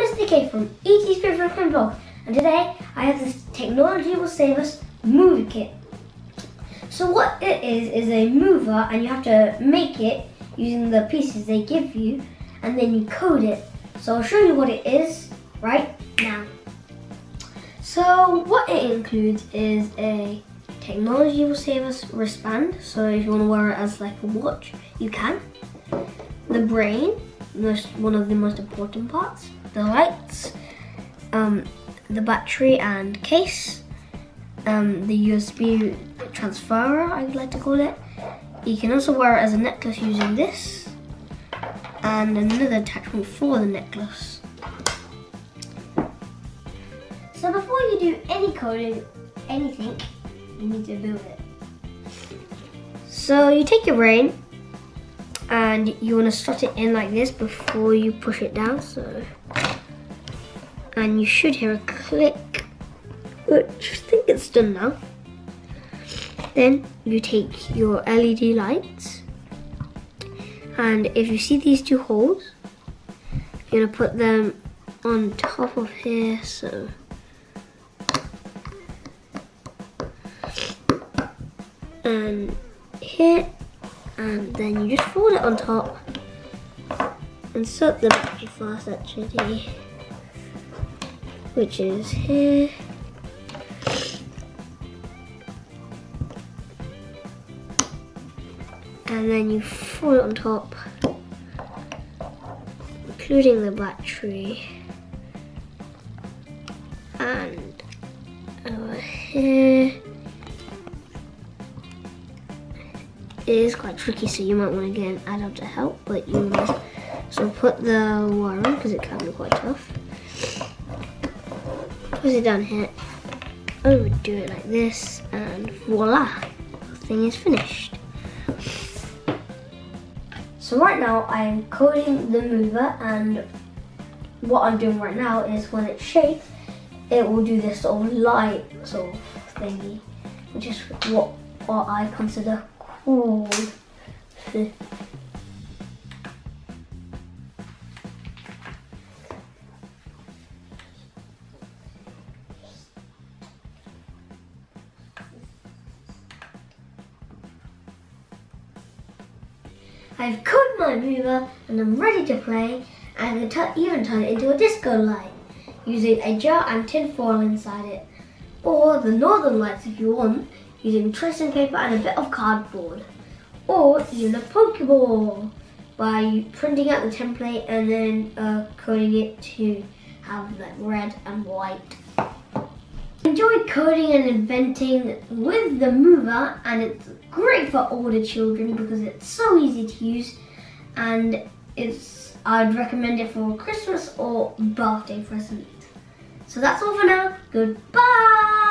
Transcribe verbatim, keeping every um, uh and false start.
I'm Mister K from E T. Spirit Fun Vlog, and today I have this Technology Will Save Us Mover Kit. So what it is is a mover, and you have to make it using the pieces they give you, and then you code it. So I'll show you what it is right now. So what it includes is a Technology Will Save Us wristband, so if you want to wear it as like a watch, you can. The brain, most, one of the most important parts, the lights, um, the battery and case, um, the U S B transferer, I would like to call it. You can also wear it as a necklace using this, and another attachment for the necklace. So before you do any coding, anything, you need to build it. So you take your brain, and you want to slot it in like this before you push it down, so. And you should hear a click, which I think it's done now. Then you take your L E D lights, and if you see these two holes, you're going to put them on top of here, so. And here. And then you just fold it on top and insert the battery first, actually, which is here. And then you fold it on top, including the battery, and over here. It is quite tricky, so you might want to get an adult to help, but you must. So put the wire on, because it can be quite tough. Push it down here, overdo it like this, and voila, the thing is finished. So right now I am coding the mover, and what I'm doing right now is when it shakes, it will do this sort of light sort of thingy, which is what, what I consider cool. I've coded my mover and I'm ready to play, and I can even turn it into a disco light using a jar and tin foil inside it, or the northern lights if you want, using tracing paper and a bit of cardboard, or using a Pokeball by printing out the template and then uh, coding it to have like red and white. Enjoy coding and inventing with the mover, and it's great for older children because it's so easy to use, and it's I'd recommend it for Christmas or birthday present. So that's all for now. Goodbye.